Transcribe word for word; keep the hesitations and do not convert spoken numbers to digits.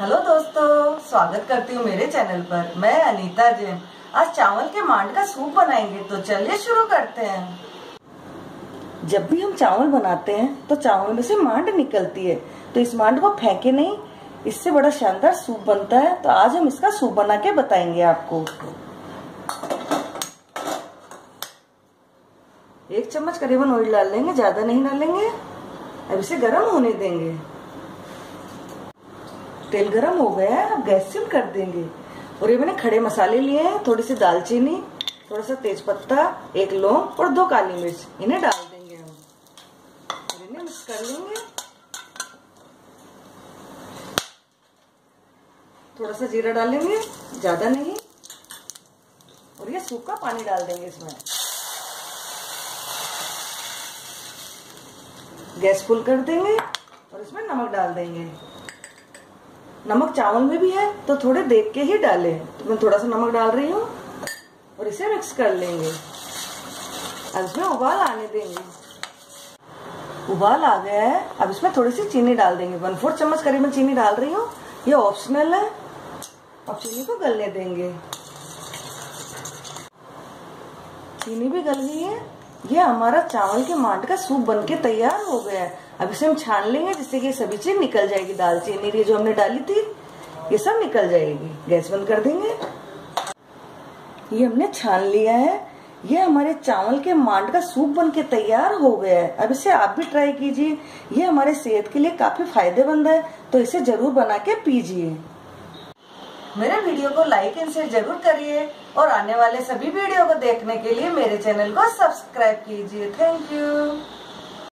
Hello दोस्तों, स्वागत करती हूँ मेरे चैनल पर। मैं अनीता जैन। आज चावल के मांड का सूप बनाएंगे, तो चलिए शुरू करते हैं। जब भी हम चावल बनाते हैं तो चावल में से मांड निकलती है, तो इस मांड को फेंके नहीं, इससे बड़ा शानदार सूप बनता है। तो आज हम इसका सूप बना के बताएंगे आपको। एक चम्मच करीबन ऑयल डाल लेंगे, ज्यादा नहीं डालेंगे। अब इसे गर्म होने देंगे। तेल गरम हो गया है, अब गैस सिम कर देंगे। और ये मैंने खड़े मसाले लिए हैं, थोड़ी सी दालचीनी, थोड़ा सा तेजपत्ता, एक लौंग और दो काली मिर्च, इन्हें डाल देंगे हम और इन्हें मिक्स कर लेंगे। थोड़ा सा जीरा डालेंगे, ज्यादा नहीं, और ये सूखा पानी डाल देंगे इसमें। गैस फुल कर देंगे और इसमें नमक डाल देंगे। नमक चावल में भी है तो थोड़े देख के ही डालें, तो मैं थोड़ा सा नमक डाल रही हूँ और इसे मिक्स कर लेंगे। अब इसमें उबाल आने देंगे। उबाल आ गया है, अब इसमें थोड़ी सी चीनी डाल देंगे। वन फोर्थ चम्मच करीबन चीनी डाल रही हूँ, ये ऑप्शनल है। अब चीनी को गलने देंगे। चीनी भी गल गई है। ये हमारा चावल के मांड का सूप बनके तैयार हो गया है। अब इसे हम छान लेंगे, जिससे कि सभी चीज निकल जाएगी। दालचीनी ये जो हमने डाली थी, ये सब निकल जाएगी। गैस बंद कर देंगे। ये हमने छान लिया है। ये हमारे चावल के मांड का सूप बनके तैयार हो गया है। अब इसे आप भी ट्राई कीजिए। ये हमारे सेहत के लिए काफी फायदेमंद है, तो इसे जरूर बना के पीजिए। मेरे वीडियो को लाइक एंड शेयर जरूर करिए और आने वाले सभी वीडियो को देखने के लिए मेरे चैनल को सब्सक्राइब कीजिए। Thank you.